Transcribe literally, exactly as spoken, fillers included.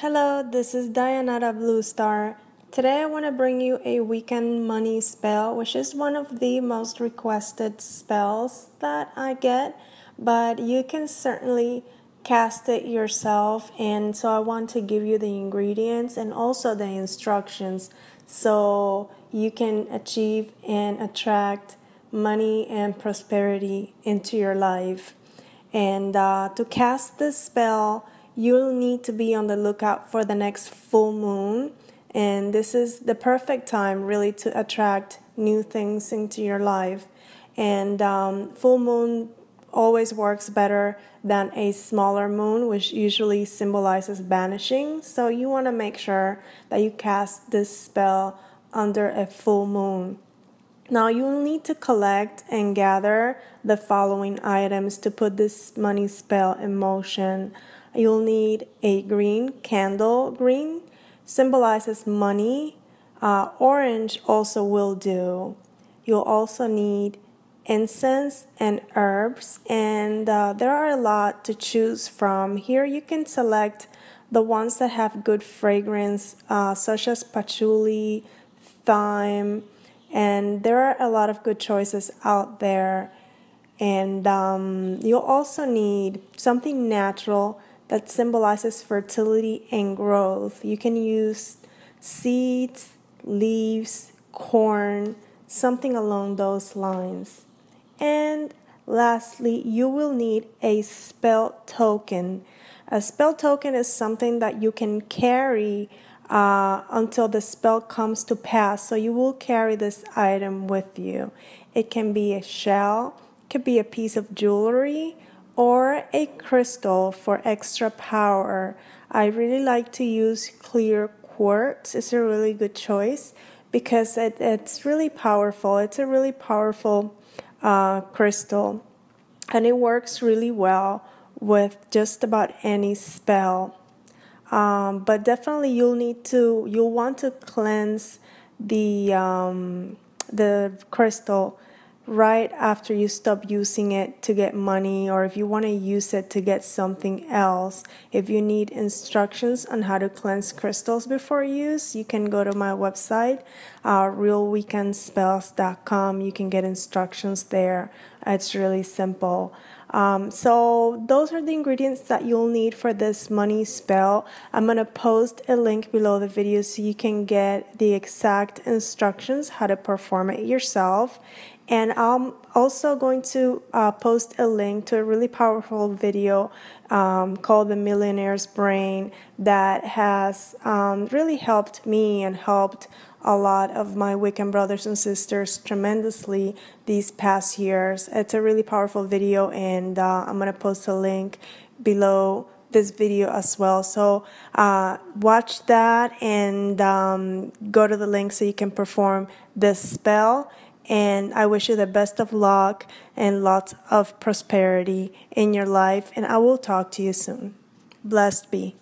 Hello, this is Dayanara Blue Star. Today I want to bring you a weekend money spell, which is one of the most requested spells that I get, but you can certainly cast it yourself, and so I want to give you the ingredients and also the instructions so you can achieve and attract money and prosperity into your life. And uh, to cast this spell, you'll need to be on the lookout for the next full moon. And this is the perfect time really to attract new things into your life. And um, full moon always works better than a smaller moon, which usually symbolizes banishing. So you want to make sure that you cast this spell under a full moon. Now you'll need to collect and gather the following items to put this money spell in motion. You'll need a green candle. Green symbolizes money. Uh, orange also will do. You'll also need incense and herbs. And uh, there are a lot to choose from. Here you can select the ones that have good fragrance, uh, such as patchouli, thyme. And there are a lot of good choices out there. And um, you'll also need something natural that symbolizes fertility and growth. You can use seeds, leaves, corn, something along those lines. And lastly, you will need a spell token. A spell token is something that you can carry uh, until the spell comes to pass. So you will carry this item with you. It can be a shell, it could be a piece of jewelry, or a crystal for extra power. I really like to use clear quartz. It's a really good choice because it, it's really powerful. It's a really powerful uh, crystal, and it works really well with just about any spell. Um, but definitely you'll need to, you'll want to cleanse the, um, the crystal right after you stop using it to get money, or if you want to use it to get something else. If you need instructions on how to cleanse crystals before use, you can go to my website, uh, real wiccan spells dot com. You can get instructions there. It's really simple. Um, so those are the ingredients that you'll need for this money spell. I'm going to post a link below the video so you can get the exact instructions how to perform it yourself. And I'm also going to uh, post a link to a really powerful video um, called The Millionaire's Brain that has um, really helped me and helped a lot of my Wiccan brothers and sisters tremendously these past years. It's a really powerful video, and uh, I'm going to post a link below this video as well. So uh, watch that and um, go to the link so you can perform this spell. And I wish you the best of luck and lots of prosperity in your life. And I will talk to you soon. Blessed be.